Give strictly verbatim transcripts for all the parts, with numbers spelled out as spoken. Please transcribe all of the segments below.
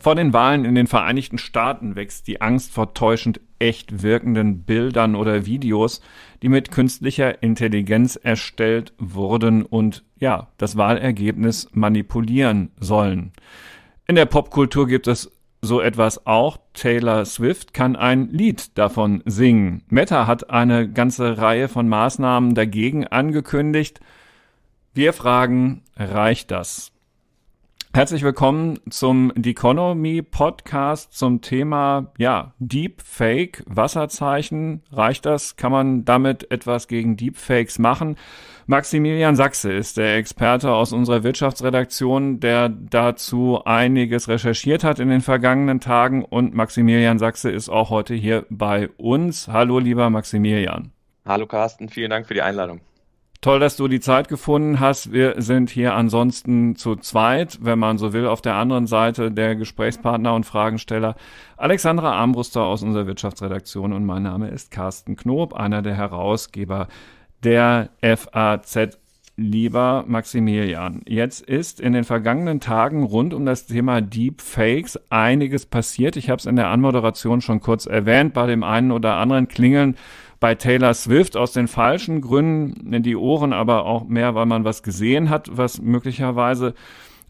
Vor den Wahlen in den Vereinigten Staaten wächst die Angst vor täuschend echt wirkenden Bildern oder Videos, die mit künstlicher Intelligenz erstellt wurden und, ja, das Wahlergebnis manipulieren sollen. In der Popkultur gibt es so etwas auch. Taylor Swift kann ein Lied davon singen. Meta hat eine ganze Reihe von Maßnahmen dagegen angekündigt. Wir fragen, reicht das? Herzlich willkommen zum D:ECONOMY Podcast zum Thema, ja, Deepfake, Wasserzeichen. Reicht das? Kann man damit etwas gegen Deepfakes machen? Maximilian Sachse ist der Experte aus unserer Wirtschaftsredaktion, der dazu einiges recherchiert hat in den vergangenen Tagen. Und Maximilian Sachse ist auch heute hier bei uns. Hallo, lieber Maximilian. Hallo, Carsten. Vielen Dank für die Einladung. Toll, dass du die Zeit gefunden hast. Wir sind hier ansonsten zu zweit, wenn man so will, auf der anderen Seite der Gesprächspartner und Fragensteller Alexandra Armbruster aus unserer Wirtschaftsredaktion und mein Name ist Carsten Knop, einer der Herausgeber der F A Z. Lieber Maximilian, jetzt ist in den vergangenen Tagen rund um das Thema Deepfakes einiges passiert. Ich habe es in der Anmoderation schon kurz erwähnt, bei dem einen oder anderen klingeln bei Taylor Swift aus den falschen Gründen in die Ohren, aber auch mehr, weil man was gesehen hat, was möglicherweise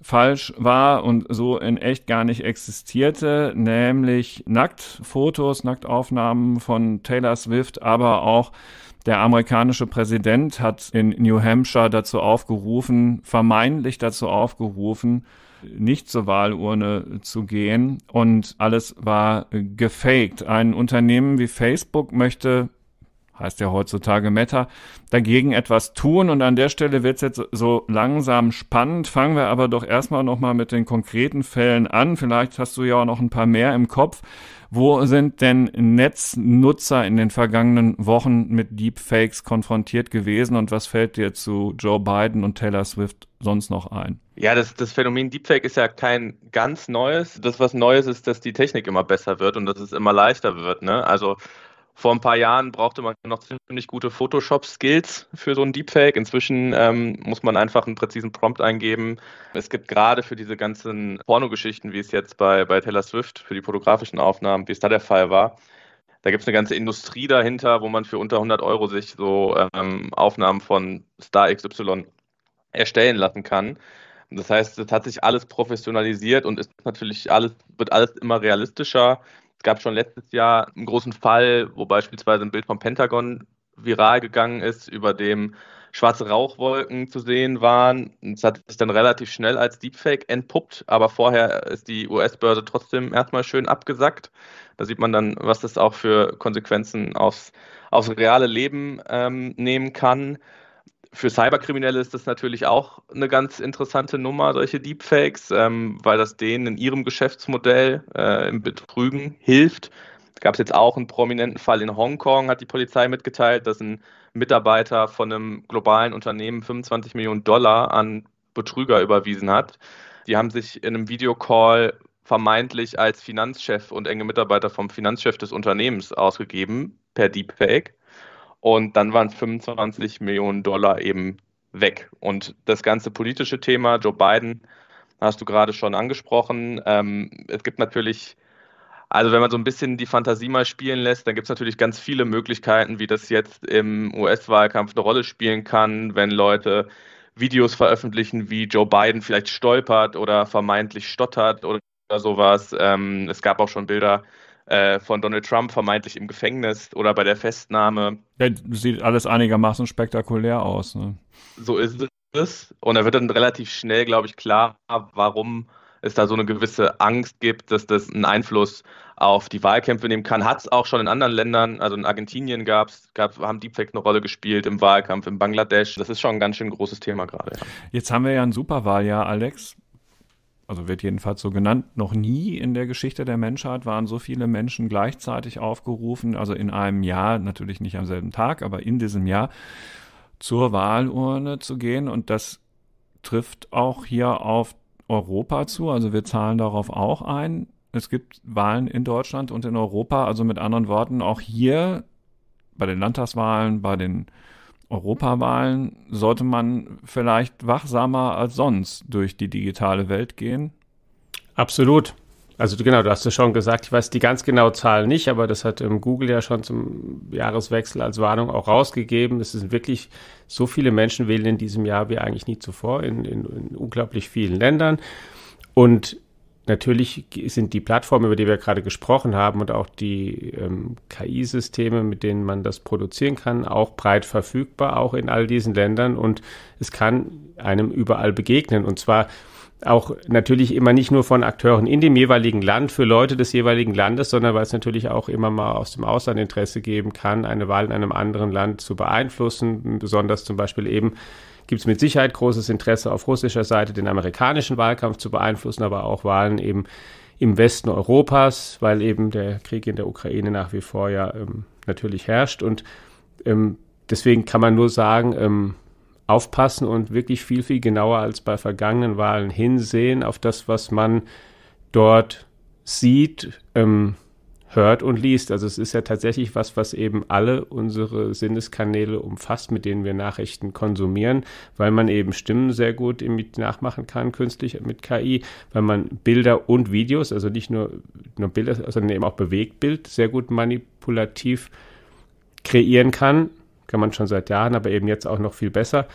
falsch war und so in echt gar nicht existierte, nämlich Nacktfotos, Nacktaufnahmen von Taylor Swift, aber auch der amerikanische Präsident hat in New Hampshire dazu aufgerufen, vermeintlich dazu aufgerufen, nicht zur Wahlurne zu gehen und alles war gefaked. Ein Unternehmen wie Facebook möchte, heißt ja heutzutage Meta, dagegen etwas tun und an der Stelle wird es jetzt so langsam spannend. Fangen wir aber doch erstmal nochmal mit den konkreten Fällen an. Vielleicht hast du ja auch noch ein paar mehr im Kopf. Wo sind denn Netznutzer in den vergangenen Wochen mit Deepfakes konfrontiert gewesen und was fällt dir zu Joe Biden und Taylor Swift sonst noch ein? Ja, das, das Phänomen Deepfake ist ja kein ganz neues. Das, was Neues ist, dass die Technik immer besser wird und dass es immer leichter wird, ne? Also vor ein paar Jahren brauchte man noch ziemlich gute Photoshop-Skills für so einen Deepfake. Inzwischen ähm, muss man einfach einen präzisen Prompt eingeben. Es gibt gerade für diese ganzen Pornogeschichten, wie es jetzt bei, bei Taylor Swift, für die pornografischen Aufnahmen, wie es da der Fall war, da gibt es eine ganze Industrie dahinter, wo man für unter hundert Euro sich so ähm, Aufnahmen von Star X Y erstellen lassen kann. Das heißt, es hat sich alles professionalisiert und ist natürlich alles, wird alles immer realistischer. Es gab schon letztes Jahr einen großen Fall, wo beispielsweise ein Bild vom Pentagon viral gegangen ist, über dem schwarze Rauchwolken zu sehen waren. Es hat sich dann relativ schnell als Deepfake entpuppt, aber vorher ist die U S-Börse trotzdem erstmal schön abgesackt. Da sieht man dann, was das auch für Konsequenzen aufs, aufs reale Leben ähm, nehmen kann. Für Cyberkriminelle ist das natürlich auch eine ganz interessante Nummer, solche Deepfakes, ähm, weil das denen in ihrem Geschäftsmodell äh, im Betrügen hilft. Da gab es jetzt auch einen prominenten Fall in Hongkong, hat die Polizei mitgeteilt, dass ein Mitarbeiter von einem globalen Unternehmen fünfundzwanzig Millionen Dollar an Betrüger überwiesen hat. Die haben sich in einem Videocall vermeintlich als Finanzchef und enge Mitarbeiter vom Finanzchef des Unternehmens ausgegeben, per Deepfake. Und dann waren fünfundzwanzig Millionen Dollar eben weg. Und das ganze politische Thema, Joe Biden, hast du gerade schon angesprochen. Ähm, es gibt natürlich, also wenn man so ein bisschen die Fantasie mal spielen lässt, dann gibt es natürlich ganz viele Möglichkeiten, wie das jetzt im U S-Wahlkampf eine Rolle spielen kann, wenn Leute Videos veröffentlichen, wie Joe Biden vielleicht stolpert oder vermeintlich stottert oder sowas. Ähm, es gab auch schon Bilder von Donald Trump vermeintlich im Gefängnis oder bei der Festnahme. Ja, sieht alles einigermaßen spektakulär aus, ne? So ist es. Und da wird dann relativ schnell, glaube ich, klar, warum es da so eine gewisse Angst gibt, dass das einen Einfluss auf die Wahlkämpfe nehmen kann. Hat es auch schon in anderen Ländern, also in Argentinien gab's, gab, haben Deepfake eine Rolle gespielt im Wahlkampf, in Bangladesch. Das ist schon ein ganz schön großes Thema gerade. Ja. Jetzt haben wir ja ein Superwahljahr, Alex. Also wird jedenfalls so genannt, noch nie in der Geschichte der Menschheit waren so viele Menschen gleichzeitig aufgerufen, also in einem Jahr, natürlich nicht am selben Tag, aber in diesem Jahr zur Wahlurne zu gehen. Und das trifft auch hier auf Europa zu, also wir zahlen darauf auch ein. Es gibt Wahlen in Deutschland und in Europa, also mit anderen Worten, auch hier bei den Landtagswahlen, bei den Europawahlen sollte man vielleicht wachsamer als sonst durch die digitale Welt gehen? Absolut. Also genau, du hast es schon gesagt, ich weiß die ganz genaue Zahl nicht, aber das hat ähm, Google ja schon zum Jahreswechsel als Warnung auch rausgegeben. Es sind wirklich so viele Menschen wählen in diesem Jahr wie eigentlich nie zuvor in, in, in unglaublich vielen Ländern. Und natürlich sind die Plattformen, über die wir gerade gesprochen haben und auch die ähm, K I-Systeme, mit denen man das produzieren kann, auch breit verfügbar, auch in all diesen Ländern. Und es kann einem überall begegnen und zwar auch natürlich immer nicht nur von Akteuren in dem jeweiligen Land, für Leute des jeweiligen Landes, sondern weil es natürlich auch immer mal aus dem Ausland Interesse geben kann, eine Wahl in einem anderen Land zu beeinflussen. Besonders zum Beispiel eben gibt es mit Sicherheit großes Interesse auf russischer Seite, den amerikanischen Wahlkampf zu beeinflussen, aber auch Wahlen eben im Westen Europas, weil eben der Krieg in der Ukraine nach wie vor ja ähm, natürlich herrscht. Und ähm, deswegen kann man nur sagen, ähm, aufpassen und wirklich viel, viel genauer als bei vergangenen Wahlen hinsehen auf das, was man dort sieht, ähm, hört und liest. Also es ist ja tatsächlich was, was eben alle unsere Sinneskanäle umfasst, mit denen wir Nachrichten konsumieren, weil man eben Stimmen sehr gut nachmachen kann, künstlich mit K I, weil man Bilder und Videos, also nicht nur, nur Bilder, sondern eben auch Bewegtbild sehr gut manipulativ kreieren kann. Kann man schon seit Jahren, aber eben jetzt auch noch viel besser.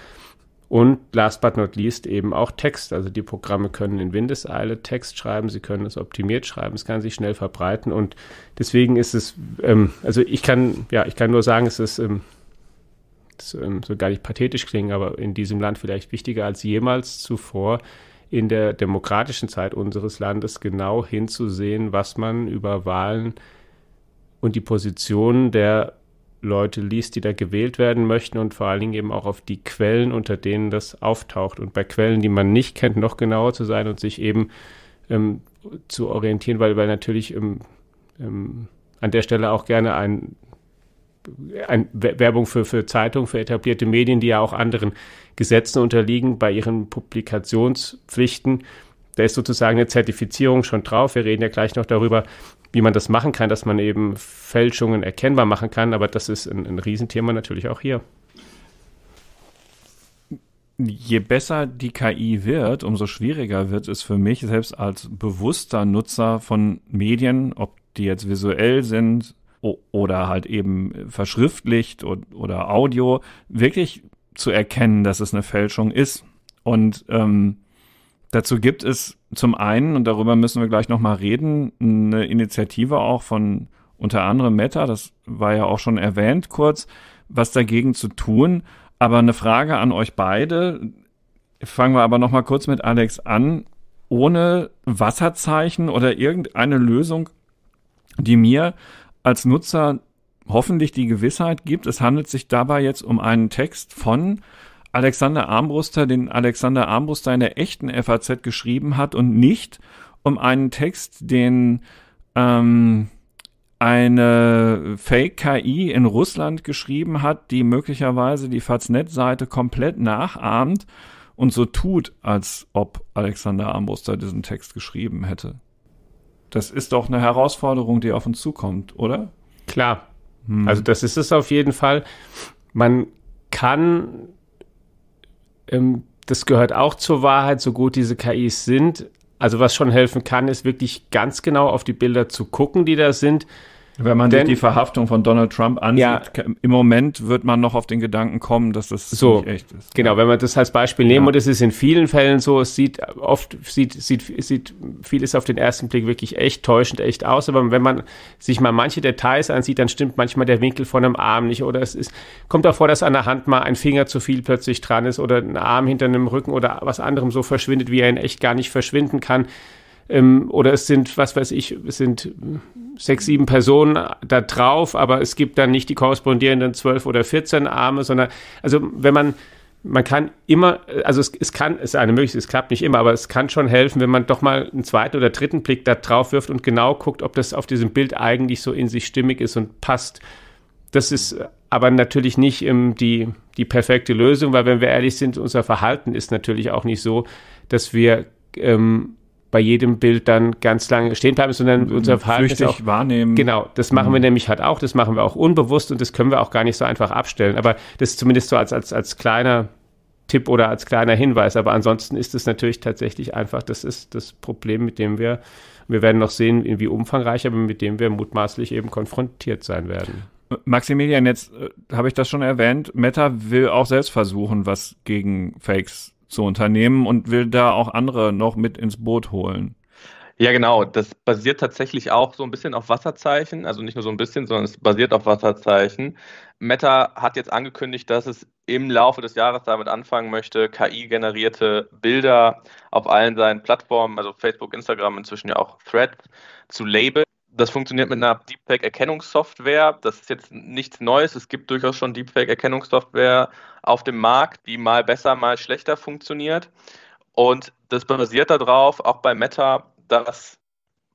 Und last but not least eben auch Text. Also die Programme können in Windeseile Text schreiben, sie können es optimiert schreiben, es kann sich schnell verbreiten. Und deswegen ist es, ähm, also ich kann, ja, ich kann nur sagen, es ist, ähm, das, ähm, so gar nicht pathetisch klingen, aber in diesem Land vielleicht wichtiger als jemals zuvor, in der demokratischen Zeit unseres Landes genau hinzusehen, was man über Wahlen und die Positionen der Leute liest, die da gewählt werden möchten und vor allen Dingen eben auch auf die Quellen, unter denen das auftaucht. Und bei Quellen, die man nicht kennt, noch genauer zu sein und sich eben ähm, zu orientieren, weil, weil natürlich ähm, ähm, an der Stelle auch gerne ein, ein Werbung für, für Zeitungen, für etablierte Medien, die ja auch anderen Gesetzen unterliegen, bei ihren Publikationspflichten. Da ist sozusagen eine Zertifizierung schon drauf. Wir reden ja gleich noch darüber, wie man das machen kann, dass man eben Fälschungen erkennbar machen kann. Aber das ist ein, ein Riesenthema natürlich auch hier. Je besser die K I wird, umso schwieriger wird es für mich, selbst als bewusster Nutzer von Medien, ob die jetzt visuell sind oder halt eben verschriftlicht oder Audio, wirklich zu erkennen, dass es eine Fälschung ist. Und ähm, dazu gibt es zum einen, und darüber müssen wir gleich nochmal reden, eine Initiative auch von unter anderem Meta, das war ja auch schon erwähnt kurz, was dagegen zu tun. Aber eine Frage an euch beide, fangen wir aber nochmal kurz mit Alex an. Ohne Wasserzeichen oder irgendeine Lösung, die mir als Nutzer hoffentlich die Gewissheit gibt, es handelt sich dabei jetzt um einen Text von Alexandra Armbruster, den Alexandra Armbruster in der echten F A Z geschrieben hat und nicht um einen Text, den ähm, eine Fake-K I in Russland geschrieben hat, die möglicherweise die Faznet-Seite komplett nachahmt und so tut, als ob Alexandra Armbruster diesen Text geschrieben hätte. Das ist doch eine Herausforderung, die auf uns zukommt, oder? Klar. Hm. Also das ist es auf jeden Fall. Man kann... Das gehört auch zur Wahrheit, so gut diese K Is sind. Also was schon helfen kann, ist wirklich ganz genau auf die Bilder zu gucken, die da sind. Wenn man Denn, sich die Verhaftung von Donald Trump ansieht, ja, im Moment wird man noch auf den Gedanken kommen, dass das so, nicht echt ist. Genau, wenn man das als Beispiel nehmen, ja, und es ist in vielen Fällen so, es sieht oft, sieht, sieht, sieht vieles auf den ersten Blick wirklich echt täuschend echt aus, aber wenn man sich mal manche Details ansieht, dann stimmt manchmal der Winkel von einem Arm nicht oder es ist, kommt auch vor, dass an der Hand mal ein Finger zu viel plötzlich dran ist oder ein Arm hinter einem Rücken oder was anderem so verschwindet, wie er in echt gar nicht verschwinden kann. Oder es sind, was weiß ich, es sind sechs, sieben Personen da drauf, aber es gibt dann nicht die korrespondierenden zwölf oder vierzehn Arme, sondern, also wenn man, man kann immer, also es, es kann, es ist eine Möglichkeit, es klappt nicht immer, aber es kann schon helfen, wenn man doch mal einen zweiten oder dritten Blick da drauf wirft und genau guckt, ob das auf diesem Bild eigentlich so in sich stimmig ist und passt. Das ist aber natürlich nicht ähm, die, die perfekte Lösung, weil wenn wir ehrlich sind, unser Verhalten ist natürlich auch nicht so, dass wir, ähm, bei jedem Bild dann ganz lange stehen bleiben, sondern unser Verhalten ist auch, wahrnehmen. Genau, das machen mhm. wir nämlich halt auch, das machen wir auch unbewusst und das können wir auch gar nicht so einfach abstellen. Aber das zumindest so als, als, als kleiner Tipp oder als kleiner Hinweis. Aber ansonsten ist es natürlich tatsächlich einfach, das ist das Problem, mit dem wir, wir werden noch sehen, wie umfangreich, aber mit dem wir mutmaßlich eben konfrontiert sein werden. Maximilian, jetzt äh, habe ich das schon erwähnt, Meta will auch selbst versuchen, was gegen Fakes zu unternehmen und will da auch andere noch mit ins Boot holen. Ja, genau. Das basiert tatsächlich auch so ein bisschen auf Wasserzeichen. Also nicht nur so ein bisschen, sondern es basiert auf Wasserzeichen. Meta hat jetzt angekündigt, dass es im Laufe des Jahres damit anfangen möchte, K I-generierte Bilder auf allen seinen Plattformen, also Facebook, Instagram, inzwischen ja auch Threads, zu labeln. Das funktioniert mit einer Deepfake-Erkennungssoftware. Das ist jetzt nichts Neues. Es gibt durchaus schon Deepfake-Erkennungssoftware auf dem Markt, die mal besser, mal schlechter funktioniert. Und das basiert darauf, auch bei Meta, dass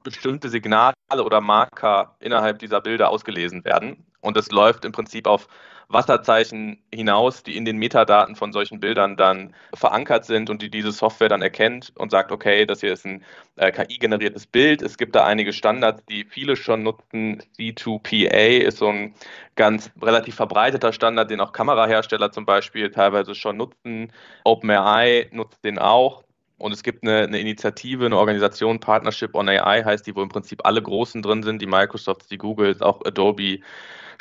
bestimmte Signale oder Marker innerhalb dieser Bilder ausgelesen werden. Und das läuft im Prinzip auf Wasserzeichen hinaus, die in den Metadaten von solchen Bildern dann verankert sind und die diese Software dann erkennt und sagt, okay, das hier ist ein äh, K I-generiertes Bild. Es gibt da einige Standards, die viele schon nutzen. C zwei P A ist so ein ganz relativ verbreiteter Standard, den auch Kamerahersteller zum Beispiel teilweise schon nutzen. OpenAI nutzt den auch. Und es gibt eine, eine Initiative, eine Organisation, Partnership on A I heißt die, wo im Prinzip alle Großen drin sind, die Microsofts, die Googles, auch Adobe,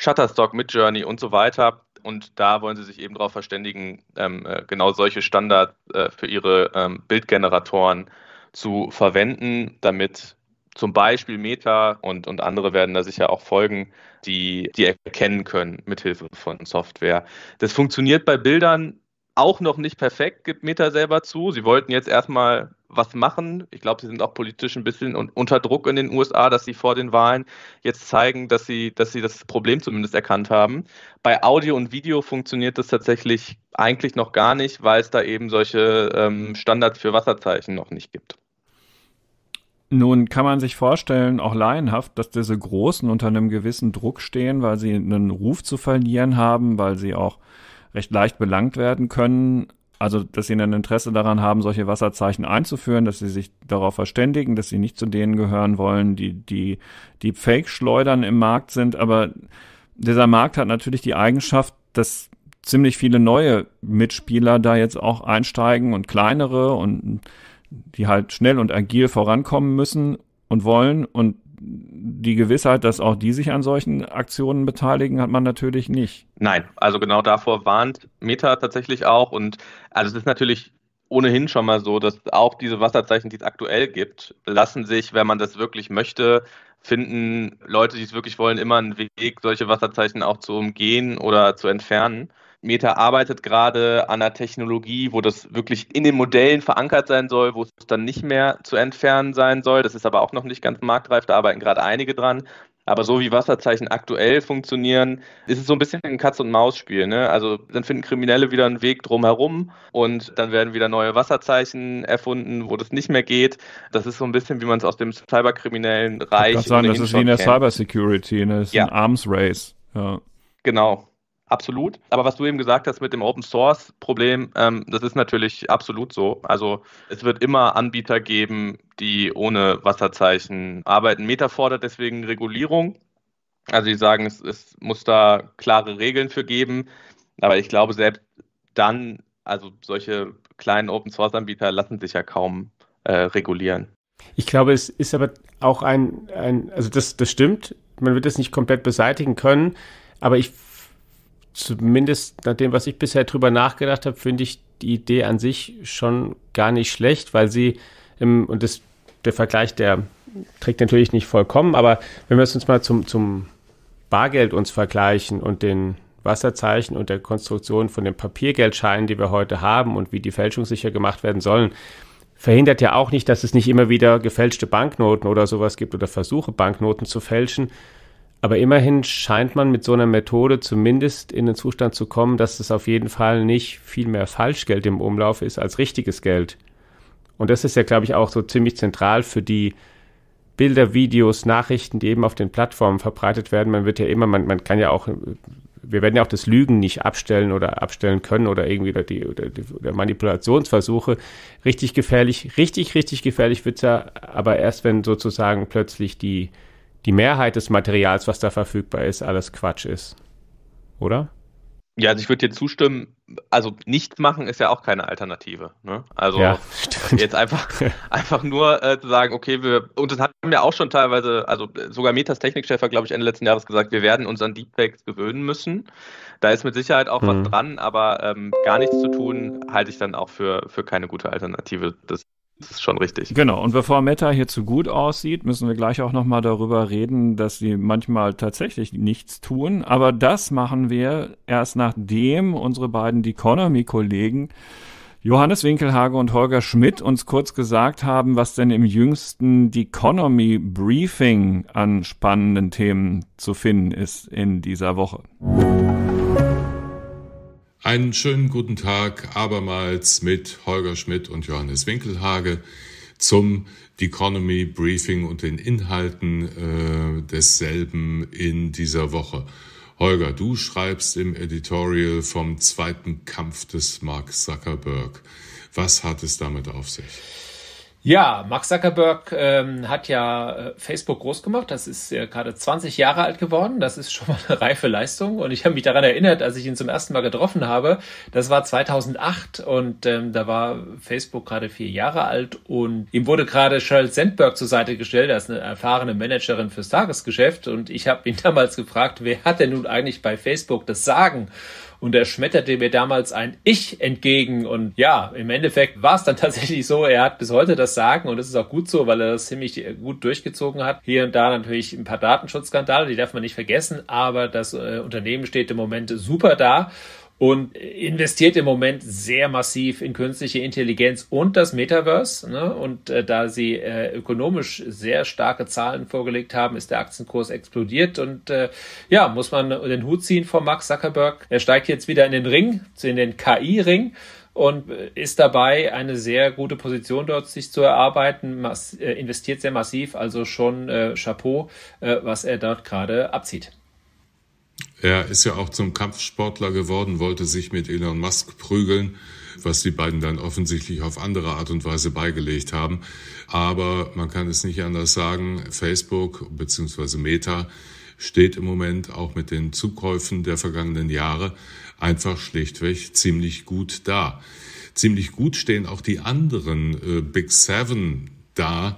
Shutterstock, Midjourney und so weiter. Und da wollen sie sich eben darauf verständigen, ähm, genau solche Standards äh, für ihre ähm, Bildgeneratoren zu verwenden, damit zum Beispiel Meta und, und andere werden da sicher auch folgen, die, die erkennen können mithilfe von Software. Das funktioniert bei Bildern auch noch nicht perfekt, gibt Meta selber zu. Sie wollten jetzt erstmal was machen. Ich glaube, sie sind auch politisch ein bisschen unter Druck in den U S A, dass sie vor den Wahlen jetzt zeigen, dass sie, dass sie das Problem zumindest erkannt haben. Bei Audio und Video funktioniert das tatsächlich eigentlich noch gar nicht, weil es da eben solche ähm, Standards für Wasserzeichen noch nicht gibt. Nun kann man sich vorstellen, auch laienhaft, dass diese Großen unter einem gewissen Druck stehen, weil sie einen Ruf zu verlieren haben, weil sie auch recht leicht belangt werden können, also dass sie ein Interesse daran haben, solche Wasserzeichen einzuführen, dass sie sich darauf verständigen, dass sie nicht zu denen gehören wollen, die die die Fake-Schleudern im Markt sind. Aber dieser Markt hat natürlich die Eigenschaft, dass ziemlich viele neue Mitspieler da jetzt auch einsteigen und kleinere und die halt schnell und agil vorankommen müssen und wollen. Und die Gewissheit, dass auch die sich an solchen Aktionen beteiligen, hat man natürlich nicht. Nein, also genau davor warnt Meta tatsächlich auch. Und also es ist natürlich ohnehin schon mal so, dass auch diese Wasserzeichen, die es aktuell gibt, lassen sich, wenn man das wirklich möchte, finden Leute, die es wirklich wollen, immer einen Weg, solche Wasserzeichen auch zu umgehen oder zu entfernen. Meta arbeitet gerade an einer Technologie, wo das wirklich in den Modellen verankert sein soll, wo es dann nicht mehr zu entfernen sein soll. Das ist aber auch noch nicht ganz marktreif, da arbeiten gerade einige dran. Aber so wie Wasserzeichen aktuell funktionieren, ist es so ein bisschen ein Katz-und-Maus-Spiel, ne? Also dann finden Kriminelle wieder einen Weg drumherum und dann werden wieder neue Wasserzeichen erfunden, wo das nicht mehr geht. Das ist so ein bisschen, wie man es aus dem cyberkriminellen Reich... Ich kann sagen, das ist wie in der Cybersecurity, ne? Das ist ein Arms-Race. Ja. Genau. Absolut. Aber was du eben gesagt hast mit dem Open-Source-Problem, ähm, das ist natürlich absolut so. Also es wird immer Anbieter geben, die ohne Wasserzeichen arbeiten. Meta fordert deswegen Regulierung. Also sie sagen, es, es muss da klare Regeln für geben. Aber ich glaube, selbst dann, also solche kleinen Open-Source-Anbieter lassen sich ja kaum äh, regulieren. Ich glaube, es ist aber auch ein, ein also das, das stimmt, man wird es nicht komplett beseitigen können, aber ich zumindest nach dem, was ich bisher drüber nachgedacht habe, finde ich die Idee an sich schon gar nicht schlecht, weil sie, im, und das, der Vergleich, der trägt natürlich nicht vollkommen, aber wenn wir es uns mal zum, zum Bargeld uns vergleichen und den Wasserzeichen und der Konstruktion von den Papiergeldscheinen, die wir heute haben und wie die fälschungssicher gemacht werden sollen, verhindert ja auch nicht, dass es nicht immer wieder gefälschte Banknoten oder sowas gibt oder Versuche, Banknoten zu fälschen. Aber immerhin scheint man mit so einer Methode zumindest in den Zustand zu kommen, dass es auf jeden Fall nicht viel mehr Falschgeld im Umlauf ist als richtiges Geld. Und das ist ja, glaube ich, auch so ziemlich zentral für die Bilder, Videos, Nachrichten, die eben auf den Plattformen verbreitet werden. Man wird ja immer, man, man kann ja auch wir werden ja auch das Lügen nicht abstellen oder abstellen können oder irgendwie oder die, oder die oder Manipulationsversuche. Richtig gefährlich, richtig, richtig gefährlich wird's ja, aber erst wenn sozusagen plötzlich die, die Mehrheit des Materials, was da verfügbar ist, alles Quatsch ist. Oder? Ja, also ich würde dir zustimmen, also nichts machen ist ja auch keine Alternative. Ne? Also ja, jetzt einfach, einfach nur äh, zu sagen, okay, wir, und das haben ja auch schon teilweise, also sogar Metas Technikchef hat, glaube ich, Ende letzten Jahres gesagt, wir werden uns an Deepfakes gewöhnen müssen. Da ist mit Sicherheit auch mhm. was dran, aber ähm, gar nichts zu tun, halte ich dann auch für, für keine gute Alternative. Das Das ist schon richtig. Genau, und bevor Meta hierzu gut aussieht, müssen wir gleich auch nochmal darüber reden, dass sie manchmal tatsächlich nichts tun. Aber das machen wir erst nachdem unsere beiden Deconomy-Kollegen Johannes Winkelhage und Holger Schmidt uns kurz gesagt haben, was denn im jüngsten Deconomy-Briefing an spannenden Themen zu finden ist in dieser Woche. Einen schönen guten Tag abermals mit Holger Schmidt und Johannes Winkelhage zum Deconomy Briefing und den Inhalten äh, desselben in dieser Woche. Holger, du schreibst im Editorial vom zweiten Kampf des Mark Zuckerberg. Was hat es damit auf sich? Ja, Mark Zuckerberg ähm, hat ja Facebook groß gemacht. Das ist ja gerade zwanzig Jahre alt geworden. Das ist schon mal eine reife Leistung. Und ich habe mich daran erinnert, als ich ihn zum ersten Mal getroffen habe. Das war zweitausendacht und ähm, da war Facebook gerade vier Jahre alt. Und ihm wurde gerade Sheryl Sandberg zur Seite gestellt. Das ist eine erfahrene Managerin fürs Tagesgeschäft. Und ich habe ihn damals gefragt, wer hat denn nun eigentlich bei Facebook das Sagen? Und er schmetterte mir damals ein Ich entgegen. Und ja, im Endeffekt war es dann tatsächlich so, er hat bis heute das Sagen. Und das ist auch gut so, weil er das ziemlich gut durchgezogen hat. Hier und da natürlich ein paar Datenschutzskandale, die darf man nicht vergessen. Aber das äh, Unternehmen steht im Moment super da und investiert im Moment sehr massiv in künstliche Intelligenz und das Metaverse. Ne? Und äh, da sie äh, ökonomisch sehr starke Zahlen vorgelegt haben, ist der Aktienkurs explodiert. Und äh, ja, muss man den Hut ziehen vor Mark Zuckerberg. Er steigt jetzt wieder in den Ring, in den K I-Ring. Und ist dabei, eine sehr gute Position dort sich zu erarbeiten, mass- investiert sehr massiv. Also schon äh, Chapeau, äh, was er dort gerade abzieht. Er ist ja auch zum Kampfsportler geworden, wollte sich mit Elon Musk prügeln, was die beiden dann offensichtlich auf andere Art und Weise beigelegt haben. Aber man kann es nicht anders sagen, Facebook bzw. Meta steht im Moment auch mit den Zukäufen der vergangenen Jahre einfach schlichtweg ziemlich gut da. Ziemlich gut stehen auch die anderen äh, Big Seven da.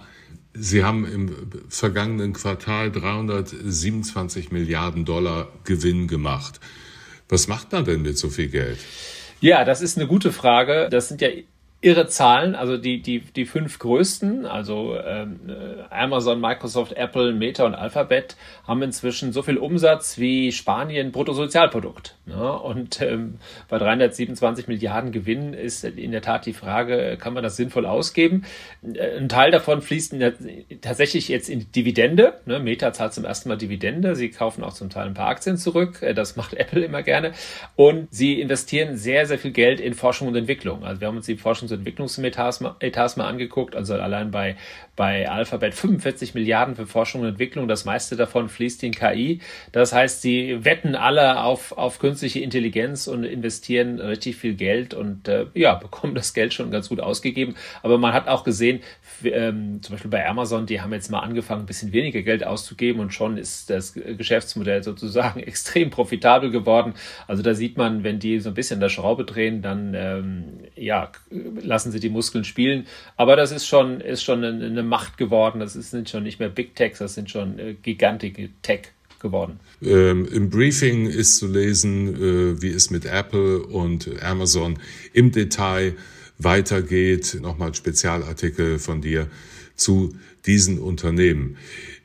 Sie haben im vergangenen Quartal dreihundertsiebenundzwanzig Milliarden Dollar Gewinn gemacht. Was macht man denn mit so viel Geld? Ja, das ist eine gute Frage. Das sind ja irre Zahlen, also die, die, die fünf größten, also ähm, Amazon, Microsoft, Apple, Meta und Alphabet, haben inzwischen so viel Umsatz wie Spanien Bruttosozialprodukt. Ne? Und ähm, bei dreihundertsiebenundzwanzig Milliarden Gewinn ist in der Tat die Frage, kann man das sinnvoll ausgeben? Ein Teil davon fließt in der, tatsächlich jetzt in Dividende. Ne? Meta zahlt zum ersten Mal Dividende. Sie kaufen auch zum Teil ein paar Aktien zurück. Das macht Apple immer gerne. Und sie investieren sehr, sehr viel Geld in Forschung und Entwicklung. Also wir haben uns die Forschung Entwicklungsetats mal, Etats mal angeguckt, also allein bei, bei Alphabet fünfundvierzig Milliarden für Forschung und Entwicklung, das meiste davon fließt in K I. Das heißt, sie wetten alle auf, auf künstliche Intelligenz und investieren richtig viel Geld und äh, ja, bekommen das Geld schon ganz gut ausgegeben. Aber man hat auch gesehen, ähm, zum Beispiel bei Amazon, die haben jetzt mal angefangen, ein bisschen weniger Geld auszugeben und schon ist das Geschäftsmodell sozusagen extrem profitabel geworden. Also da sieht man, wenn die so ein bisschen der Schraube drehen, dann ähm, ja, lassen sie die Muskeln spielen. Aber das ist schon, ist schon eine Macht geworden. Das sind schon nicht mehr Big Techs, das sind schon äh, gigantische Tech geworden. Ähm, im Briefing ist zu lesen, äh, wie es mit Apple und Amazon im Detail weitergeht. Nochmal Spezialartikel von dir zu diesen Unternehmen.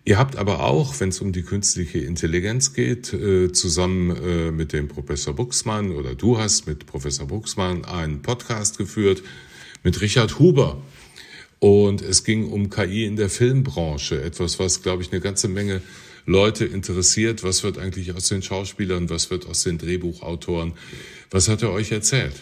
Ihr habt aber auch, wenn es um die künstliche Intelligenz geht, äh, zusammen äh, mit dem Professor Buxmann oder du hast mit Professor Buxmann einen Podcast geführt mit Richard Huber. Und es ging um K I in der Filmbranche. Etwas, was, glaube ich, eine ganze Menge Leute interessiert. Was wird eigentlich aus den Schauspielern? Was wird aus den Drehbuchautoren? Was hat er euch erzählt?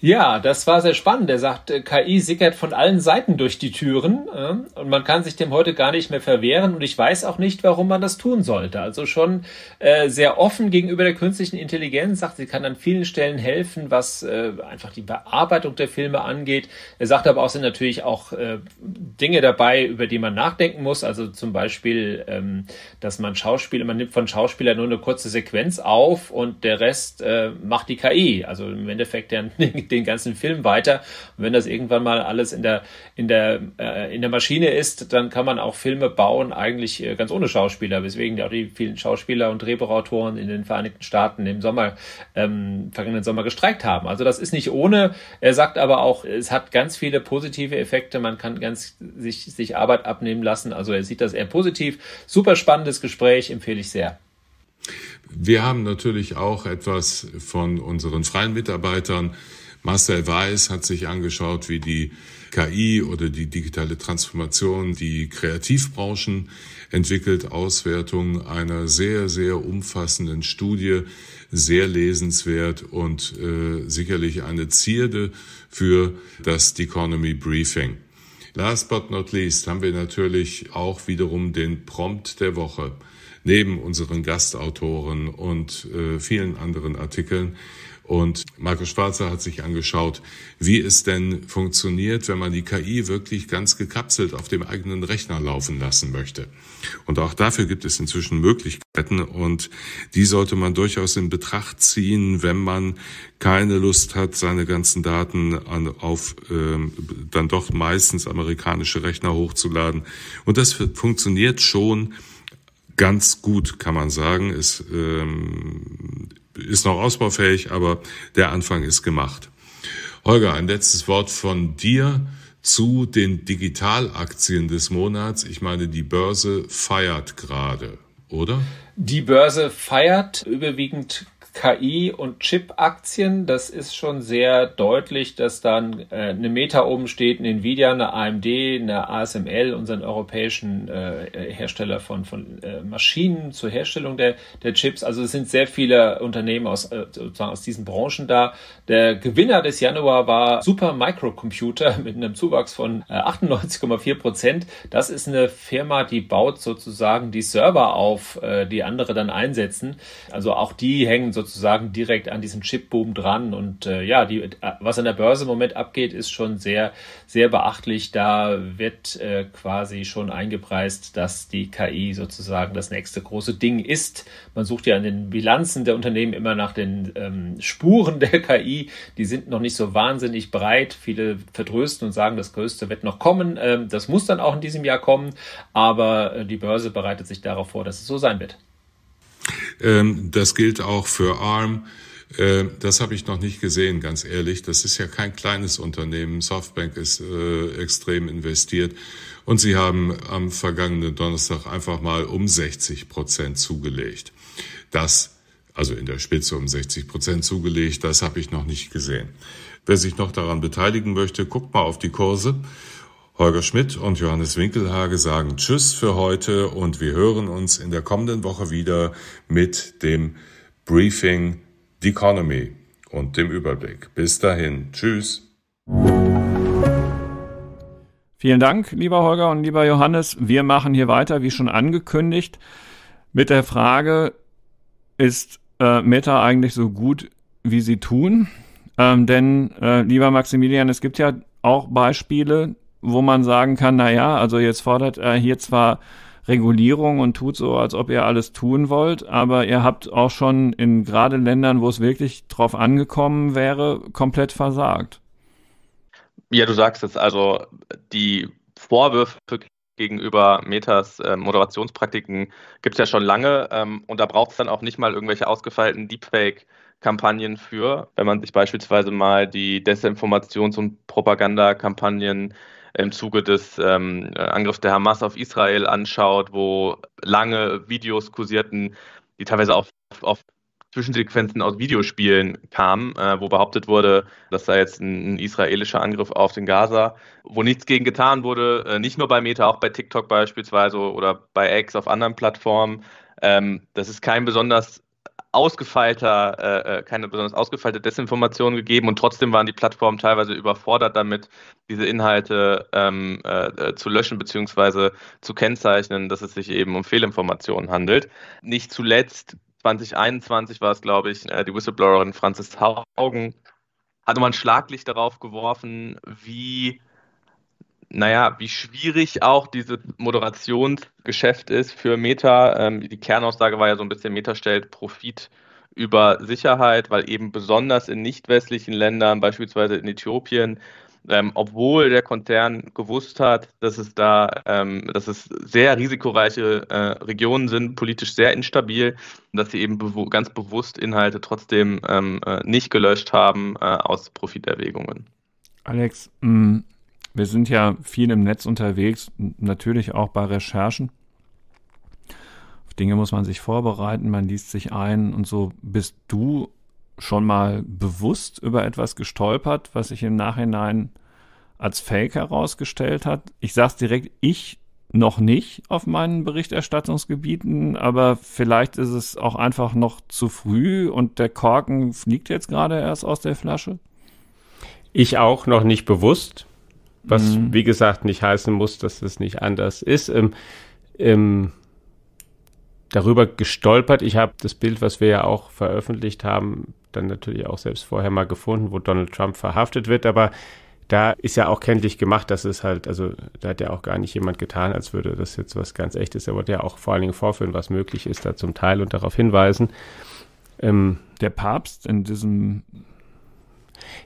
Ja, das war sehr spannend. Er sagt, K I sickert von allen Seiten durch die Türen äh, und man kann sich dem heute gar nicht mehr verwehren und ich weiß auch nicht, warum man das tun sollte. Also schon äh, sehr offen gegenüber der künstlichen Intelligenz, sagt, sie kann an vielen Stellen helfen, was äh, einfach die Bearbeitung der Filme angeht. Er sagt aber auch, sind natürlich auch äh, Dinge dabei, über die man nachdenken muss. Also zum Beispiel, ähm, dass man Schauspieler, man nimmt von Schauspielern nur eine kurze Sequenz auf und der Rest äh, macht die K I. Also im Endeffekt der den ganzen Film weiter. Und wenn das irgendwann mal alles in der, in der, äh, in der Maschine ist, dann kann man auch Filme bauen, eigentlich äh, ganz ohne Schauspieler, weswegen auch die vielen Schauspieler und Drehbuchautoren in den Vereinigten Staaten im Sommer, ähm, vergangenen Sommer gestreikt haben. Also das ist nicht ohne. Er sagt aber auch, es hat ganz viele positive Effekte. Man kann ganz sich, sich Arbeit abnehmen lassen. Also er sieht das eher positiv. Super spannendes Gespräch, empfehle ich sehr. Wir haben natürlich auch etwas von unseren freien Mitarbeitern. Marcel Weiß hat sich angeschaut, wie die K I oder die digitale Transformation die Kreativbranchen entwickelt. Auswertung einer sehr, sehr umfassenden Studie, sehr lesenswert und äh, sicherlich eine Zierde für das D'Economy Briefing. Last but not least haben wir natürlich auch wiederum den Prompt der Woche. Neben unseren Gastautoren und äh, vielen anderen Artikeln. Und Markus Schwarzer hat sich angeschaut, wie es denn funktioniert, wenn man die K I wirklich ganz gekapselt auf dem eigenen Rechner laufen lassen möchte. Und auch dafür gibt es inzwischen Möglichkeiten und die sollte man durchaus in Betracht ziehen, wenn man keine Lust hat, seine ganzen Daten an, auf ähm, dann doch meistens amerikanische Rechner hochzuladen. Und das funktioniert schon ganz gut, kann man sagen. Es ähm, ist noch ausbaufähig, aber der Anfang ist gemacht. Holger, ein letztes Wort von dir zu den Digitalaktien des Monats. Ich meine, die Börse feiert gerade, oder? Die Börse feiert überwiegend K I- und Chip-Aktien. Das ist schon sehr deutlich, dass dann äh, eine Meta oben steht, eine Nvidia, eine A M D, eine A S M L, unseren europäischen äh, Hersteller von, von äh, Maschinen zur Herstellung der, der Chips. Also es sind sehr viele Unternehmen aus, äh, sozusagen aus diesen Branchen da. Der Gewinner des Januar war Super Microcomputer mit einem Zuwachs von äh, achtundneunzig Komma vier Prozent. Das ist eine Firma, die baut sozusagen die Server auf, äh, die andere dann einsetzen. Also auch die hängen sozusagen sozusagen direkt an diesem Chipboom dran und äh, ja, die, was an der Börse im Moment abgeht, ist schon sehr, sehr beachtlich. Da wird äh, quasi schon eingepreist, dass die K I sozusagen das nächste große Ding ist. Man sucht ja an den Bilanzen der Unternehmen immer nach den ähm, Spuren der K I. Die sind noch nicht so wahnsinnig breit. Viele verdrösten und sagen, das Größte wird noch kommen. Ähm, das muss dann auch in diesem Jahr kommen, aber äh, die Börse bereitet sich darauf vor, dass es so sein wird. Das gilt auch für ARM. Das habe ich noch nicht gesehen, ganz ehrlich. Das ist ja kein kleines Unternehmen. Softbank ist extrem investiert. Und sie haben am vergangenen Donnerstag einfach mal um sechzig Prozent zugelegt. Das, also in der Spitze um sechzig Prozent zugelegt, das habe ich noch nicht gesehen. Wer sich noch daran beteiligen möchte, guckt mal auf die Kurse. Holger Schmidt und Johannes Winkelhage sagen Tschüss für heute und wir hören uns in der kommenden Woche wieder mit dem Briefing D'Economy und dem Überblick. Bis dahin. Tschüss. Vielen Dank, lieber Holger und lieber Johannes. Wir machen hier weiter, wie schon angekündigt, mit der Frage, ist äh, Meta eigentlich so gut, wie sie tun? Ähm, denn, äh, lieber Maximilian, es gibt ja auch Beispiele, wo man sagen kann, naja, also jetzt fordert er hier zwar Regulierung und tut so, als ob ihr alles tun wollt, aber ihr habt auch schon in gerade Ländern, wo es wirklich drauf angekommen wäre, komplett versagt. Ja, du sagst es, also die Vorwürfe gegenüber Metas äh, Moderationspraktiken gibt es ja schon lange ähm, und da braucht es dann auch nicht mal irgendwelche ausgefeilten Deepfake- Kampagnen für, wenn man sich beispielsweise mal die Desinformations- und Propagandakampagnen im Zuge des ähm, Angriffs der Hamas auf Israel anschaut, wo lange Videos kursierten, die teilweise auch auf Zwischensequenzen aus Videospielen kamen, äh, wo behauptet wurde, das sei jetzt ein, ein israelischer Angriff auf den Gaza, wo nichts gegen getan wurde, äh, nicht nur bei Meta, auch bei TikTok beispielsweise oder bei X auf anderen Plattformen. Ähm, das ist kein besonders ausgefeilter, äh, keine besonders ausgefeilte Desinformation gegeben und trotzdem waren die Plattformen teilweise überfordert damit, diese Inhalte ähm, äh, zu löschen bzw. zu kennzeichnen, dass es sich eben um Fehlinformationen handelt. Nicht zuletzt zwanzig einundzwanzig war es, glaube ich, die Whistleblowerin Frances Haugen, hat nochmal ein Schlaglicht darauf geworfen, wie, naja, wie schwierig auch dieses Moderationsgeschäft ist für Meta. Ähm, die Kernaussage war ja so ein bisschen, Meta stellt Profit über Sicherheit, weil eben besonders in nicht-westlichen Ländern, beispielsweise in Äthiopien, ähm, obwohl der Konzern gewusst hat, dass es da, ähm, dass es sehr risikoreiche äh, Regionen sind, politisch sehr instabil, dass sie eben bewo- ganz bewusst Inhalte trotzdem ähm, äh, nicht gelöscht haben äh, aus Profiterwägungen. Alex, mh. wir sind ja viel im Netz unterwegs, natürlich auch bei Recherchen. Auf Dinge muss man sich vorbereiten, man liest sich ein und so. Bist du schon mal bewusst über etwas gestolpert, was sich im Nachhinein als Fake herausgestellt hat? Ich sage es direkt, ich noch nicht auf meinen Berichterstattungsgebieten, aber vielleicht ist es auch einfach noch zu früh und der Korken fliegt jetzt gerade erst aus der Flasche. Ich auch noch nicht bewusst. Was, mhm. wie gesagt, nicht heißen muss, dass es nicht anders ist. Ähm, ähm, darüber gestolpert. Ich habe das Bild, was wir ja auch veröffentlicht haben, dann natürlich auch selbst vorher mal gefunden, wo Donald Trump verhaftet wird. Aber da ist ja auch kenntlich gemacht, dass es halt, also da hat ja auch gar nicht jemand getan, als würde das jetzt was ganz Echtes. Er wollte ja auch vor allen Dingen vorführen, was möglich ist da zum Teil und darauf hinweisen. Ähm, der Papst in diesem...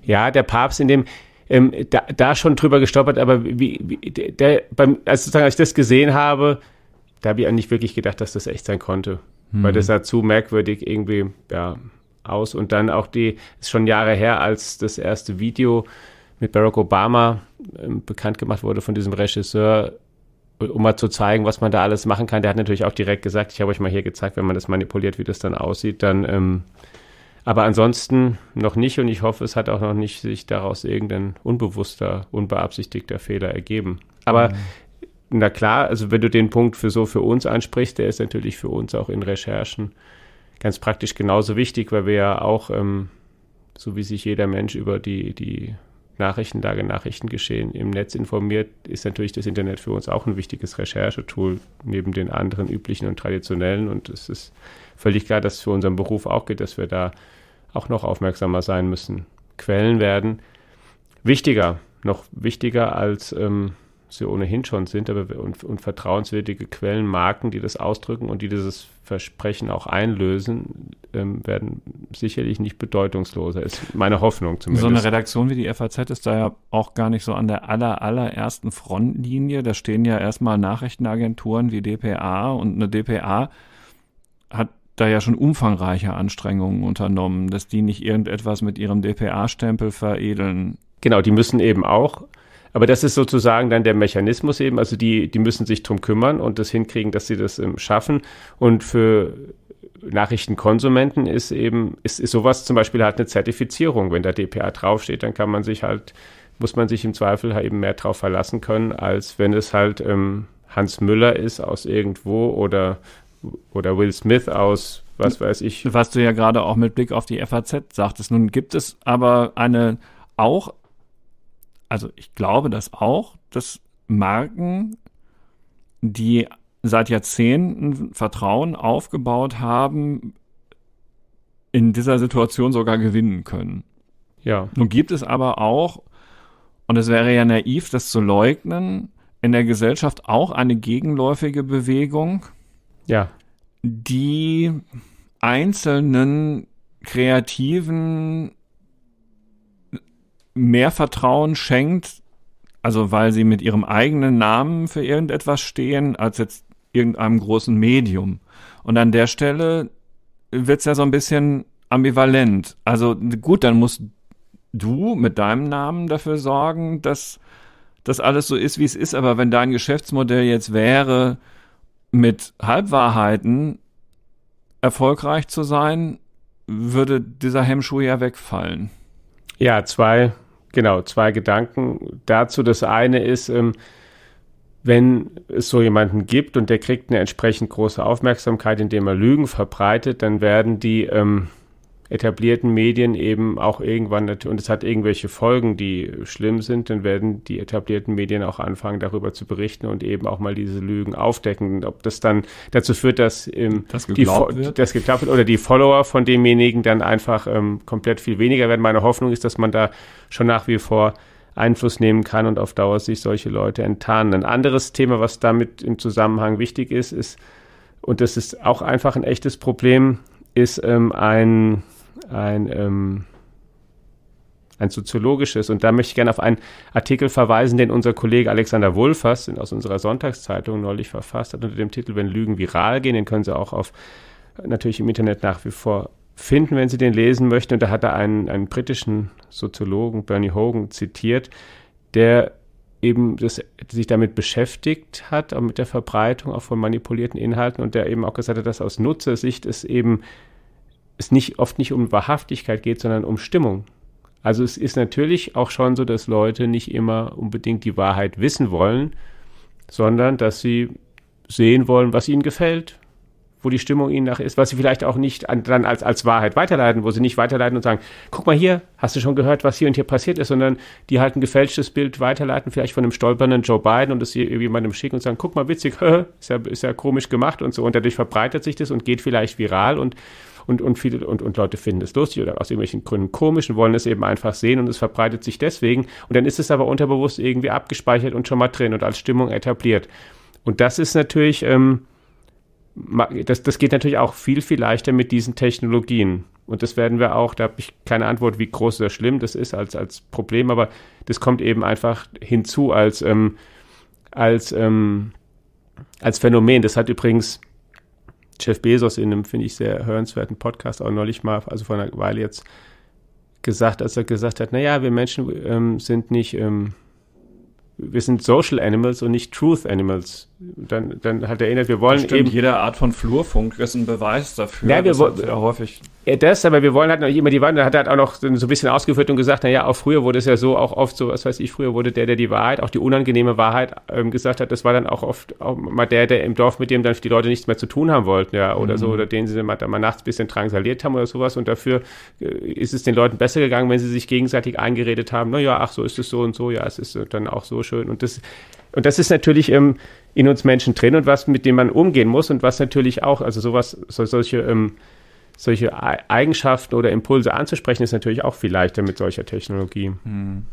Ja, der Papst in dem... Ähm, da, da schon drüber gestolpert, aber wie, wie, der, beim, als, sozusagen, als ich das gesehen habe, da habe ich auch nicht wirklich gedacht, dass das echt sein konnte. Mhm. Weil das sah zu merkwürdig irgendwie ja, aus. Und dann auch die, ist schon Jahre her, als das erste Video mit Barack Obama ähm, bekannt gemacht wurde von diesem Regisseur, um mal zu zeigen, was man da alles machen kann. Der hat natürlich auch direkt gesagt, ich habe euch mal hier gezeigt, wenn man das manipuliert, wie das dann aussieht, dann... Ähm, Aber ansonsten noch nicht und ich hoffe, es hat auch noch nicht sich daraus irgendein unbewusster, unbeabsichtigter Fehler ergeben. Aber mhm. na klar, also wenn du den Punkt für so für uns ansprichst, der ist natürlich für uns auch in Recherchen ganz praktisch genauso wichtig, weil wir ja auch, ähm, so wie sich jeder Mensch über die, die Nachrichtenlage, Nachrichtengeschehen im Netz informiert, ist natürlich das Internet für uns auch ein wichtiges Recherchetool neben den anderen üblichen und traditionellen. Und es ist völlig klar, dass es für unseren Beruf auch geht, dass wir da auch noch aufmerksamer sein müssen. Quellen werden wichtiger, noch wichtiger, als ähm, sie ohnehin schon sind, aber und, und vertrauenswürdige Quellenmarken, die das ausdrücken und die dieses Versprechen auch einlösen, ähm, werden sicherlich nicht bedeutungsloser. Ist meine Hoffnung zumindest. So eine Redaktion wie die F A Z ist da ja auch gar nicht so an der aller, allerersten Frontlinie. Da stehen ja erstmal Nachrichtenagenturen wie D P A und eine D P A hat da ja schon umfangreiche Anstrengungen unternommen, dass die nicht irgendetwas mit ihrem D P A-Stempel veredeln. Genau, die müssen eben auch. Aber das ist sozusagen dann der Mechanismus eben, also die, die müssen sich drum kümmern und das hinkriegen, dass sie das ähm, schaffen. Und für Nachrichtenkonsumenten ist eben, ist, ist sowas zum Beispiel halt eine Zertifizierung. Wenn da D P A draufsteht, dann kann man sich halt, muss man sich im Zweifel halt eben mehr drauf verlassen können, als wenn es halt ähm, Hans Müller ist aus irgendwo oder, oder Will Smith aus, was weiß ich. Was du ja gerade auch mit Blick auf die F A Z sagtest. Nun gibt es aber eine auch Also ich glaube das auch, dass Marken, die seit Jahrzehnten Vertrauen aufgebaut haben, in dieser Situation sogar gewinnen können. Ja. Nun gibt es aber auch, und es wäre ja naiv, das zu leugnen, in der Gesellschaft auch eine gegenläufige Bewegung, ja, die einzelnen kreativen mehr Vertrauen schenkt, also weil sie mit ihrem eigenen Namen für irgendetwas stehen, als jetzt irgendeinem großen Medium. Und an der Stelle wird's ja so ein bisschen ambivalent. Also gut, dann musst du mit deinem Namen dafür sorgen, dass das alles so ist, wie es ist. Aber wenn dein Geschäftsmodell jetzt wäre, mit Halbwahrheiten erfolgreich zu sein, würde dieser Hemmschuh ja wegfallen. Ja, zwei... Genau, zwei Gedanken dazu. Das eine ist, ähm, wenn es so jemanden gibt und der kriegt eine entsprechend große Aufmerksamkeit, indem er Lügen verbreitet, dann werden die ähm, etablierten Medien eben auch irgendwann, und es hat irgendwelche Folgen, die schlimm sind, dann werden die etablierten Medien auch anfangen, darüber zu berichten und eben auch mal diese Lügen aufdecken. Ob das dann dazu führt, dass ähm, das, geglaubt die, wird. das geklappt wird oder die Follower von demjenigen dann einfach ähm, komplett viel weniger werden. Meine Hoffnung ist, dass man da schon nach wie vor Einfluss nehmen kann und auf Dauer sich solche Leute enttarnen. Ein anderes Thema, was damit im Zusammenhang wichtig ist, ist, und das ist auch einfach ein echtes Problem, ist ähm, ein, ein, ähm, ein soziologisches. Und da möchte ich gerne auf einen Artikel verweisen, den unser Kollege Alexander Wulfers aus unserer Sonntagszeitung neulich verfasst hat, unter dem Titel "Wenn Lügen viral gehen". Den können Sie auch auf natürlich im Internet nach wie vor finden, wenn Sie den lesen möchten. Und da hat er einen, einen britischen Soziologen, Bernie Hogan, zitiert, der eben das, sich damit beschäftigt hat, auch mit der Verbreitung auch von manipulierten Inhalten, und der eben auch gesagt hat, dass aus Nutzersicht es eben es nicht, oft nicht um Wahrhaftigkeit geht, sondern um Stimmung. Also es ist natürlich auch schon so, dass Leute nicht immer unbedingt die Wahrheit wissen wollen, sondern dass sie sehen wollen, was ihnen gefällt, wo die Stimmung ihnen nach ist, was sie vielleicht auch nicht an, dann als, als Wahrheit weiterleiten, wo sie nicht weiterleiten und sagen, guck mal hier, hast du schon gehört, was hier und hier passiert ist, sondern die halt ein gefälschtes Bild weiterleiten, vielleicht von einem stolpernden Joe Biden, und es jemandem schicken und sagen, guck mal, witzig, ist ja, ist ja komisch gemacht und so, und dadurch verbreitet sich das und geht vielleicht viral, und, und, und, viele, und, und Leute finden es lustig oder aus irgendwelchen Gründen komisch und wollen es eben einfach sehen, und es verbreitet sich deswegen, und dann ist es aber unterbewusst irgendwie abgespeichert und schon mal drin und als Stimmung etabliert. Und das ist natürlich... Ähm, Das, das geht natürlich auch viel, viel leichter mit diesen Technologien. Und das werden wir auch, da habe ich keine Antwort, wie groß oder schlimm das ist als, als Problem, aber das kommt eben einfach hinzu als, ähm, als, ähm, als Phänomen. Das hat übrigens Jeff Bezos in einem, finde ich, sehr hörenswerten Podcast auch neulich mal, also vor einer Weile jetzt, gesagt, als er gesagt hat, naja, wir Menschen ähm, sind nicht... Ähm, wir sind Social Animals und nicht Truth Animals. Dann, dann hat er erinnert, wir wollen eben... jede Art von Flurfunk ist ein Beweis dafür. Ja, wir wollen ja häufig... Das, aber wir wollen halt noch immer die Wahrheit. Da hat er halt auch noch so ein bisschen ausgeführt und gesagt, naja, auch früher wurde es ja so, auch oft so, was weiß ich, früher wurde der, der die Wahrheit, auch die unangenehme Wahrheit ähm, gesagt hat, das war dann auch oft auch mal der, der im Dorf, mit dem dann die Leute nichts mehr zu tun haben wollten, ja, oder mhm. so, oder den sie dann mal, dann mal nachts ein bisschen drangsaliert haben oder sowas, und dafür äh, ist es den Leuten besser gegangen, wenn sie sich gegenseitig eingeredet haben, naja, ach, so ist es so und so, ja, es ist dann auch so schön, und das, und das ist natürlich ähm, in uns Menschen drin, und was, mit dem man umgehen muss, und was natürlich auch, also sowas, so, solche, ähm, solche Eigenschaften oder Impulse anzusprechen, ist natürlich auch viel leichter mit solcher Technologie. Hm.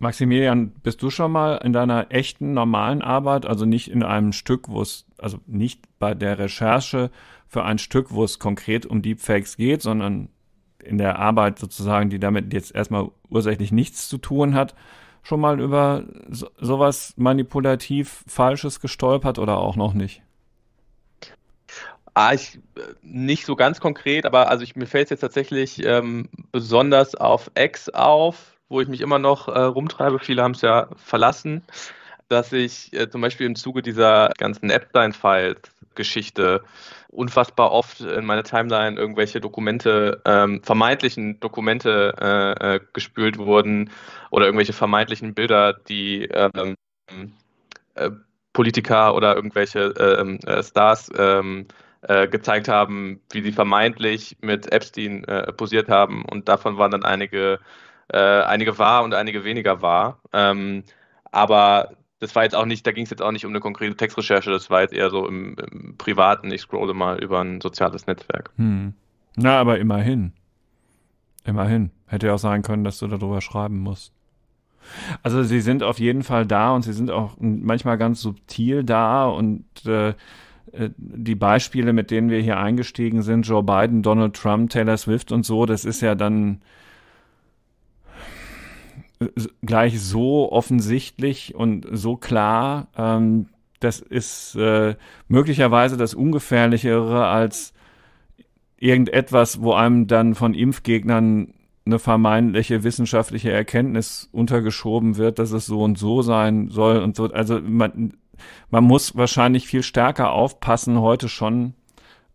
Maximilian, bist du schon mal in deiner echten, normalen Arbeit, also nicht in einem Stück, wo es, also nicht bei der Recherche für ein Stück, wo es konkret um Deepfakes geht, sondern in der Arbeit sozusagen, die damit jetzt erstmal ursächlich nichts zu tun hat, schon mal über so, sowas manipulativ Falsches gestolpert oder auch noch nicht? Ah, ich, nicht so ganz konkret, aber also ich, mir fällt es jetzt tatsächlich ähm, besonders auf X auf, wo ich mich immer noch äh, rumtreibe. Viele haben es ja verlassen, dass ich äh, zum Beispiel im Zuge dieser ganzen Epstein-Files-Geschichte unfassbar oft in meine Timeline irgendwelche Dokumente, ähm, vermeintlichen Dokumente äh, äh, gespült wurden oder irgendwelche vermeintlichen Bilder, die ähm, äh, Politiker oder irgendwelche äh, äh, Stars ähm, gezeigt haben, wie sie vermeintlich mit Epstein äh, posiert haben, und davon waren dann einige, äh, einige wahr und einige weniger wahr. Ähm, aber das war jetzt auch nicht, da ging es jetzt auch nicht um eine konkrete Textrecherche, das war jetzt eher so im, im Privaten, ich scrolle mal über ein soziales Netzwerk. Hm. Na, aber immerhin. Immerhin. Hätte ja auch sein können, dass du darüber schreiben musst. Also sie sind auf jeden Fall da, und sie sind auch manchmal ganz subtil da, und äh, die Beispiele, mit denen wir hier eingestiegen sind, Joe Biden, Donald Trump, Taylor Swift und so, das ist ja dann gleich so offensichtlich und so klar, ähm, das ist äh, möglicherweise das Ungefährlichere als irgendetwas, wo einem dann von Impfgegnern eine vermeintliche wissenschaftliche Erkenntnis untergeschoben wird, dass es so und so sein soll und so. Also man... Man muss wahrscheinlich viel stärker aufpassen heute schon,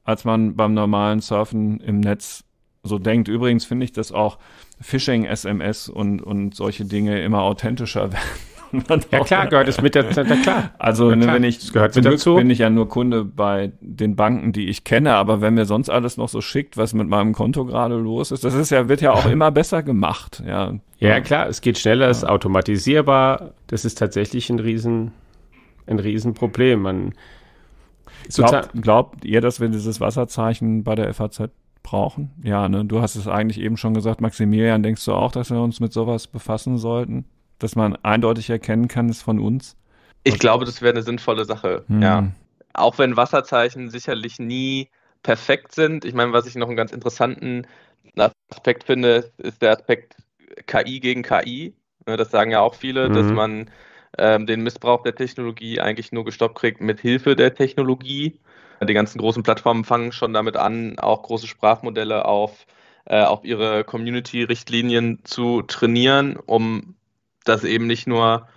als man beim normalen Surfen im Netz so denkt. Übrigens finde ich, dass auch Phishing-S M S und, und solche Dinge immer authentischer werden Ja klar, gehört es mit dazu. Also ja, wenn ich, gehört mit dazu. Bin ich ja nur Kunde bei den Banken, die ich kenne, aber wenn mir sonst alles noch so schickt, was mit meinem Konto gerade los ist, das ist ja, wird ja auch immer besser gemacht. Ja, ja klar, es geht schneller, es ja. ist automatisierbar, das ist tatsächlich ein Riesen, ein Riesenproblem. Man glaubt, glaubt ihr, dass wir dieses Wasserzeichen bei der F A Z brauchen? Ja, ne? Du hast es eigentlich eben schon gesagt, Maximilian, denkst du auch, dass wir uns mit sowas befassen sollten? Dass man eindeutig erkennen kann, ist von uns? Ich glaube, das wäre eine sinnvolle Sache, hm. ja. Auch wenn Wasserzeichen sicherlich nie perfekt sind. Ich meine, was ich noch einen ganz interessanten Aspekt finde, ist der Aspekt K I gegen K I. Das sagen ja auch viele, mhm. dass man ähm, den Missbrauch der Technologie eigentlich nur gestoppt kriegt mit Hilfe der Technologie. Die ganzen großen Plattformen fangen schon damit an, auch große Sprachmodelle auf, äh, auf ihre Community-Richtlinien zu trainieren, um das eben nicht nur,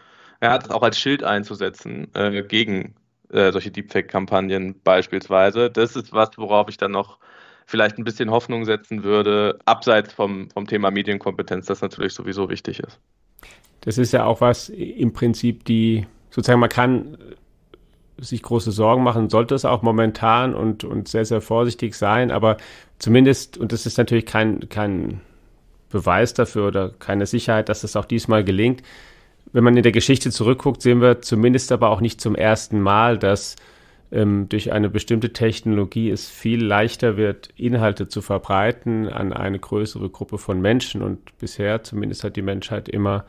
ja, das auch als Schild einzusetzen äh, gegen äh, solche Deepfake-Kampagnen beispielsweise. Das ist was, worauf ich dann noch vielleicht ein bisschen Hoffnung setzen würde, abseits vom, vom Thema Medienkompetenz, das natürlich sowieso wichtig ist. Das ist ja auch was im Prinzip die, sozusagen man kann sich große Sorgen machen, sollte es auch momentan und, und sehr, sehr vorsichtig sein, aber zumindest, und das ist natürlich kein, kein Beweis dafür oder keine Sicherheit, dass das auch diesmal gelingt. Wenn man in der Geschichte zurückguckt, sehen wir zumindest aber auch nicht zum ersten Mal, dass ähm, durch eine bestimmte Technologie es viel leichter wird, Inhalte zu verbreiten an eine größere Gruppe von Menschen. Und bisher zumindest hat die Menschheit immer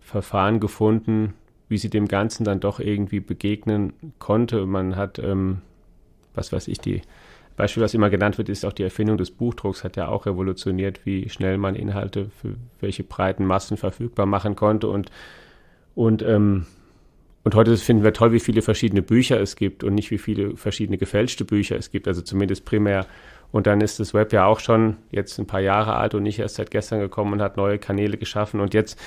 Verfahren gefunden, wie sie dem Ganzen dann doch irgendwie begegnen konnte. Man hat, ähm, was weiß ich, die Beispiel, was immer genannt wird, ist auch die Erfindung des Buchdrucks, hat ja auch revolutioniert, wie schnell man Inhalte für welche breiten Massen verfügbar machen konnte. Und, und, ähm, und heute finden wir toll, wie viele verschiedene Bücher es gibt und nicht wie viele verschiedene gefälschte Bücher es gibt, also zumindest primär. Und dann ist das Web ja auch schon jetzt ein paar Jahre alt und nicht erst seit gestern gekommen und hat neue Kanäle geschaffen. Und jetzt,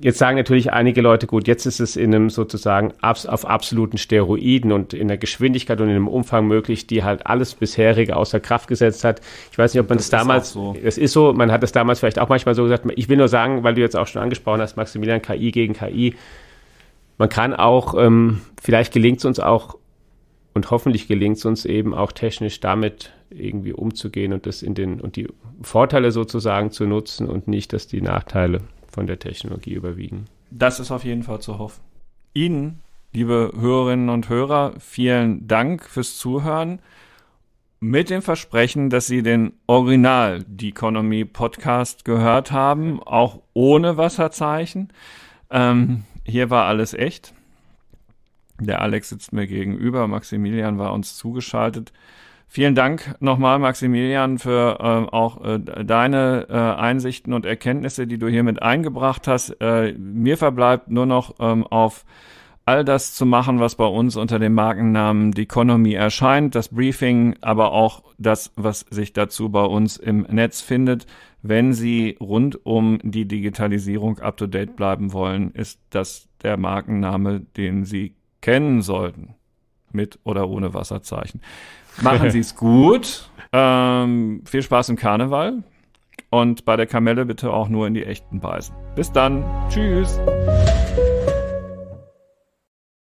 jetzt sagen natürlich einige Leute, gut, jetzt ist es in einem sozusagen abs- auf absoluten Steroiden und in der Geschwindigkeit und in einem Umfang möglich, die halt alles bisherige außer Kraft gesetzt hat. Ich weiß nicht, ob man das, das damals, so. das ist so, man hat das damals vielleicht auch manchmal so gesagt. Ich will nur sagen, weil du jetzt auch schon angesprochen hast, Maximilian, K I gegen K I. Man kann auch, ähm, vielleicht gelingt es uns auch und hoffentlich gelingt es uns eben auch technisch damit irgendwie umzugehen und das in den, und die Vorteile sozusagen zu nutzen und nicht, dass die Nachteile von der Technologie überwiegen. Das ist auf jeden Fall zu hoffen. Ihnen, liebe Hörerinnen und Hörer, vielen Dank fürs Zuhören mit dem Versprechen, dass Sie den Original D:ECONOMY Podcast gehört haben, auch ohne Wasserzeichen. Ähm, hier war alles echt. Der Alex sitzt mir gegenüber, Maximilian war uns zugeschaltet. Vielen Dank nochmal, Maximilian, für äh, auch äh, deine äh, Einsichten und Erkenntnisse, die du hier mit eingebracht hast. Äh, mir verbleibt nur noch ähm, auf all das zu machen, was bei uns unter dem Markennamen D:ECONOMY erscheint, das Briefing, aber auch das, was sich dazu bei uns im Netz findet. Wenn Sie rund um die Digitalisierung up-to-date bleiben wollen, ist das der Markenname, den Sie kennen sollten, mit oder ohne Wasserzeichen. Machen Sie es gut. Ähm, viel Spaß im Karneval. Und bei der Kamelle bitte auch nur in die echten beißen. Bis dann. Tschüss.